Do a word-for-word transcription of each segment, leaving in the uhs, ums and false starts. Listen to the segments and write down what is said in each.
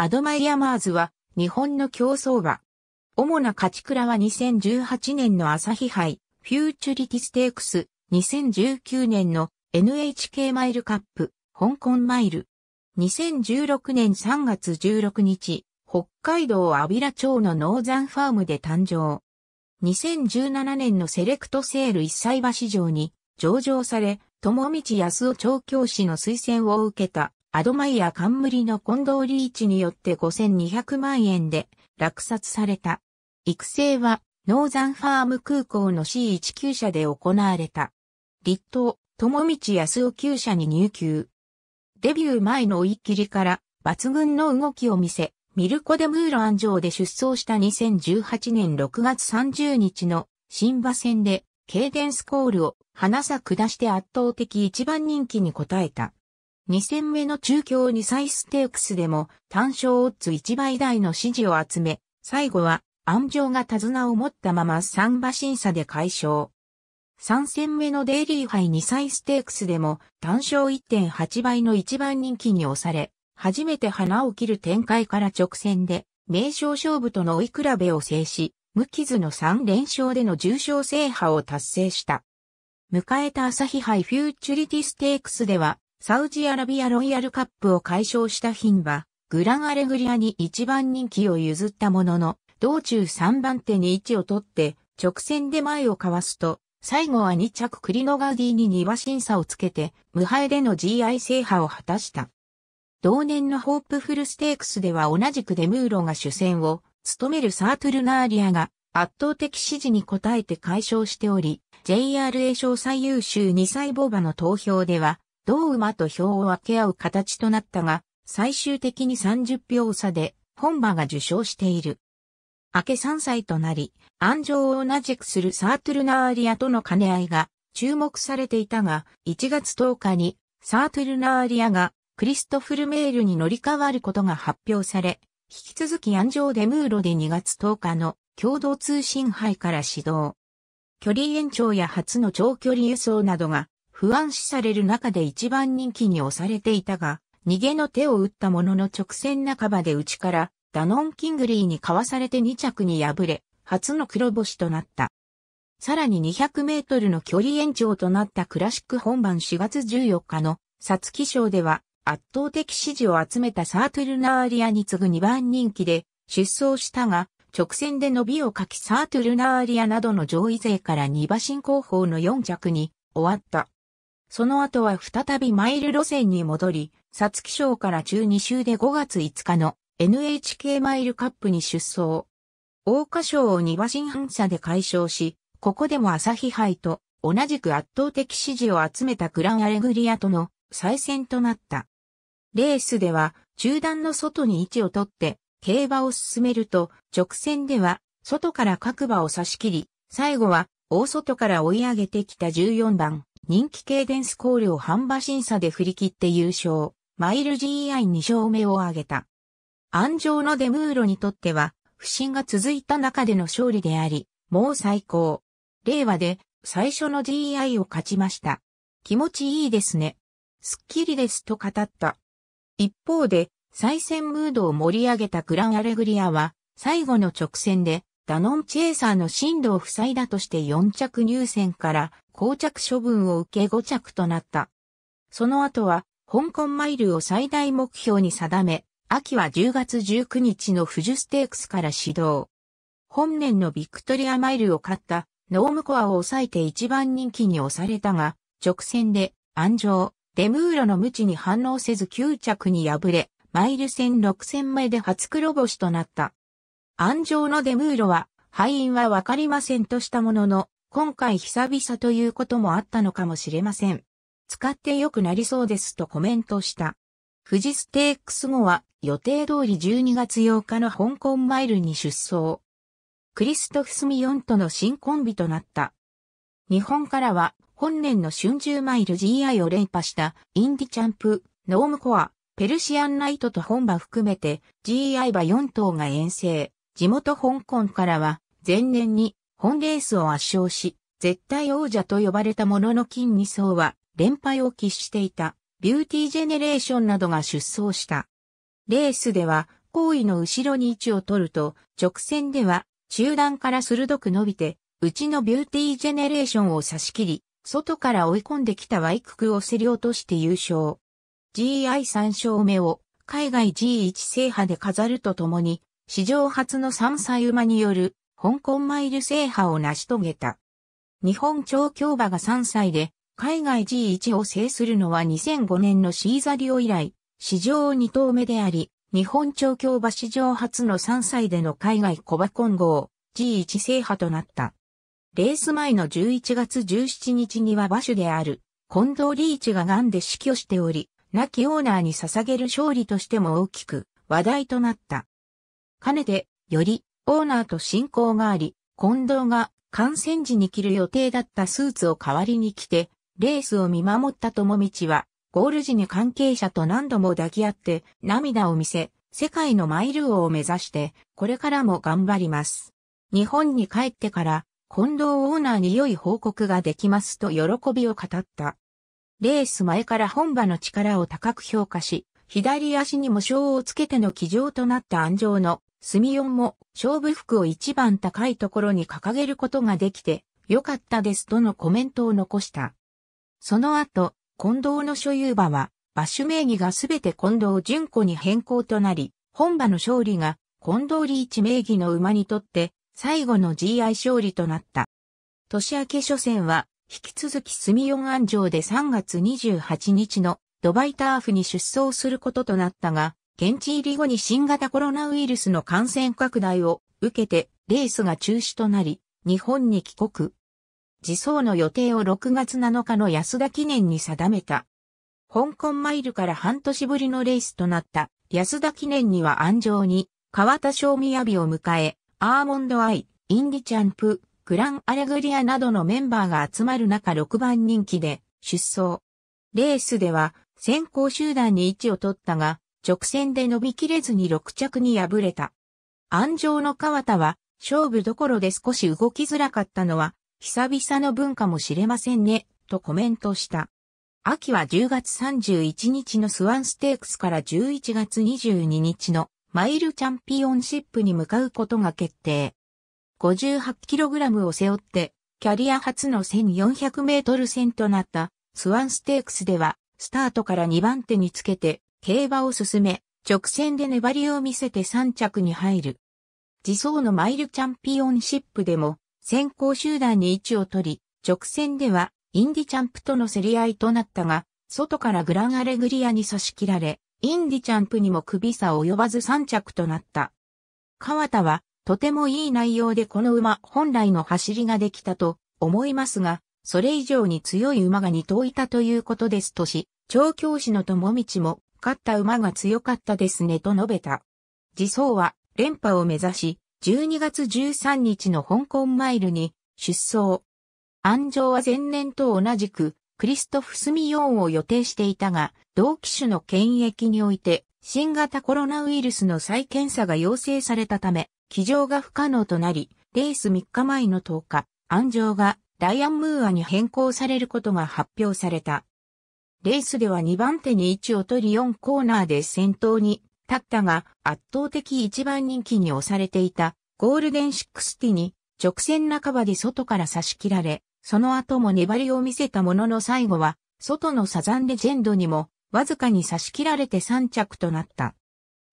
アドマイヤマーズは日本の競走馬。主な勝ち鞍はにせんじゅうはちねんの朝日杯、フューチュリティステークス、にせんじゅうきゅうねんの エヌエイチケー マイルカップ、香港マイル。にせんじゅうろくねんさんがつじゅうろくにち、北海道安平町のノーザンファームで誕生。にせんじゅうななねんのセレクトセール一歳馬市場に上場され、友道康夫調教師の推薦を受けた。アドマイヤ冠の近藤理一によってごせんにひゃくまんえんで落札された。育成はノーザンファーム空港の シーじゅうきゅう 社で行われた。立東、友道康夫きゅう社に入厩。デビュー前の追い切りから抜群の動きを見せ、ミルコ・デ・ムーラン城で出走したにせんじゅうはちねんろくがつさんじゅうにちの新馬戦でケイデンスコールを花さ下して圧倒的一番人気に応えた。に戦目の中京に歳ステークスでも単勝オッズいちばい台の支持を集め、最後は鞍上が手綱を持ったままさん馬審査で快勝。さん戦目のデイリー杯に歳ステークスでも単勝 いってんはち 倍のいちばん人気に押され、初めて花を切る展開から直線で名勝勝負との追い比べを制し、無傷のさん連勝での重賞制覇を達成した。迎えた朝日杯フューチュリティステークスでは、サウジアラビアロイヤルカップを快勝した牝馬、グランアレグリアにいちばん人気を譲ったものの、道中さんばん手に位置を取って、直線で前をかわすと、最後はに着クリノガーディにに馬身差をつけて、無敗での ジーワン 制覇を果たした。同年のホープフルステークスでは同じくデムーロが主戦を、務めるサートゥルナーリアが、圧倒的支持に応えて快勝しており、ジェイアールエー 賞最優秀にさい牡馬の投票では、同馬と票を分け合う形となったが、最終的にさんじゅっぴょう差で本馬が受賞している。明けさんさいとなり、鞍上を同じくするサートゥルナーリアとの兼ね合いが注目されていたが、いちがつとおかにサートゥルナーリアがクリストフルメールに乗り換わることが発表され、引き続き鞍上デムーロでにがつとおかの共同通信杯から始動。距離延長や初の長距離輸送などが、不安視される中で一番人気に押されていたが、逃げの手を打ったものの直線半ばで内からダノンキングリーにかわされてに着に敗れ、初の黒星となった。さらににひゃくメートルの距離延長となったクラシック本番しがつじゅうよっかの皐月賞では圧倒的支持を集めたサートゥルナーリアに次ぐにばん人気で出走したが、直線で伸びを欠きサートゥルナーリアなどの上位勢からに馬身後方のよん着に終わった。その後は再びマイル路線に戻り、皐月賞から中に週でごがついつかの エヌエイチケー マイルカップに出走。桜花賞をに馬身半差で快勝し、ここでも朝日杯と同じく圧倒的支持を集めたグランアレグリアとの再戦となった。レースでは中段の外に位置を取って競馬を進めると、直線では外から各馬を差し切り、最後は大外から追い上げてきたじゅうよんばん。人気ケイデンスコールを半馬審査で振り切って優勝、マイル ジーワン に勝目を挙げた。鞍上のデムーロにとっては、不振が続いた中での勝利であり、もう最高。令和で最初の ジーワン を勝ちました。気持ちいいですね。すっきりですと語った。一方で、再戦ムードを盛り上げたグランアレグリアは、最後の直線で、ダノンチェイサーの進路を塞いだとしてよん着入線から、膠着処分を受けご着となった。その後は、香港マイルを最大目標に定め、秋はじゅうがつじゅうくにちの富士ステークスから始動。本年のビクトリアマイルを勝った、ノームコアを抑えて一番人気に押されたが、直線で、鞍上、デムーロの無知に反応せずきゅう着に敗れ、マイル戦ろく戦目で初黒星となった。鞍上のデムーロは、敗因はわかりませんとしたものの、今回久々ということもあったのかもしれません。使って良くなりそうですとコメントした。富士ステークス後は予定通りじゅうにがつようかの香港マイルに出走。クリストフ・スミヨンとの新コンビとなった。日本からは本年の春秋マイル ジーワン を連覇したインディチャンプ、ノームコア、ペルシアンナイトと本馬含めて ジーワン 馬よん頭が遠征。地元香港からは前年に本レースを圧勝し、絶対王者と呼ばれたものの金に層は、連敗を喫していた、ビューティージェネレーションなどが出走した。レースでは、行為の後ろに位置を取ると、直線では中段から鋭く伸びて、内のビューティージェネレーションを差し切り、外から追い込んできたワイククを競り落として優勝。ジーアイさん 勝目を海外 ジーワン 制覇で飾るとともに、史上初のさんさい馬による香港マイル制覇を成し遂げた。日本調教馬がさんさいで海外 ジーワン を制するのはにせんごねんのシーザリオ以来、史上にとうめであり、日本調教馬史上初のさんさいでの海外小馬混合 ジーワン 制覇となった。レース前のじゅういちがつじゅうしちにちには馬主である近藤利一が癌で死去しており、亡きオーナーに捧げる勝利としても大きく話題となった。かねて、よりオーナーと親交があり、近藤が観戦時に着る予定だったスーツを代わりに着て、レースを見守った友道は、ゴール時に関係者と何度も抱き合って涙を見せ、世界のマイル王を目指して、これからも頑張ります。日本に帰ってから、近藤オーナーに良い報告ができますと喜びを語った。レース前から本馬の力を高く評価し、左足に喪章をつけての騎乗となった鞍上のスミヨンも勝負服を一番高いところに掲げることができて良かったですとのコメントを残した。その後、近藤の所有馬は馬主名義がすべて近藤順子に変更となり、本馬の勝利が近藤利一名義の馬にとって最後の ジーアイ 勝利となった。年明け初戦は引き続きスミヨン鞍上でさんがつにじゅうはちにちのドバイターフに出走することとなったが、現地入り後に新型コロナウイルスの感染拡大を受けてレースが中止となり、日本に帰国。次走の予定をろくがつなのかの安田記念に定めた。香港マイルから半年ぶりのレースとなった安田記念には鞍上に川田将雅を迎え、アーモンドアイ、インディチャンプ、グランアレグリアなどのメンバーが集まる中ろくばんにんきで出走。レースでは先行集団に位置を取ったが、直線で伸びきれずにろくちゃくに敗れた。鞍上の川田は勝負どころで少し動きづらかったのは久々の分かもしれませんね、とコメントした。秋はじゅうがつさんじゅういちにちのスワンステークスからじゅういちがつにじゅうににちのマイルチャンピオンシップに向かうことが決定。ごじゅうはちキログラム を背負ってキャリア初のせんよんひゃくメートル戦となったスワンステークスではスタートからにばんてにつけて競馬を進め、直線で粘りを見せてさんちゃくに入る。次走のマイルチャンピオンシップでも先行集団に位置を取り、直線ではインディチャンプとの競り合いとなったが、外からグランアレグリアに差し切られ、インディチャンプにも首差及ばずさんちゃくとなった。川田はとてもいい内容でこの馬本来の走りができたと思いますが、それ以上に強い馬がにとういたということですとし、調教師の友道も勝った馬が強かったですねと述べた。次走は連覇を目指し、じゅうにがつじゅうさんにちの香港マイルに出走。鞍上は前年と同じくクリストフ・スミヨンを予定していたが、同機種の検疫において新型コロナウイルスの再検査が要請されたため、騎乗が不可能となり、レースみっかまえのとおか、鞍上がライアン・ムーアに変更されることが発表された。レースではにばんてに位置を取りよんコーナーで先頭に立ったが、圧倒的いちばんにんきに押されていたゴールデンろくじゅうに直線半ばで外から差し切られ、その後も粘りを見せたものの最後は外のサザンレジェンドにもわずかに差し切られてさんちゃくとなった。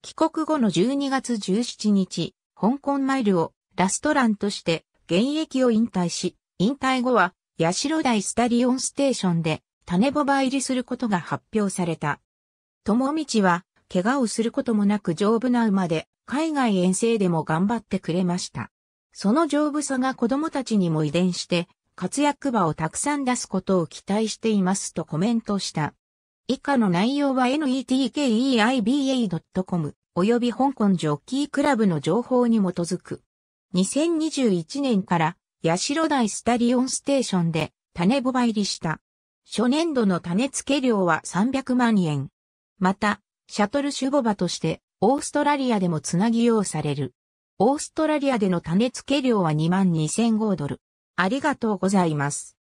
帰国後のじゅうにがつじゅうしちにち、香港マイルをラストランとして現役を引退し、引退後は社台スタリオンステーションで種牡馬入りすることが発表された。友道は、怪我をすることもなく丈夫な馬で、海外遠征でも頑張ってくれました。その丈夫さが子供たちにも遺伝して、活躍馬をたくさん出すことを期待していますとコメントした。以下の内容は ネットケイバドットコム 及び香港ジョッキークラブの情報に基づく。にせんにじゅういちねんから、社台スタリオンステーションで、種牡馬入りした。初年度の種付け料はさんびゃくまんえん。また、シャトル種牡馬として、オーストラリアでもつなぎ用される。オーストラリアでの種付け料はにまんにせんごドル。ありがとうございます。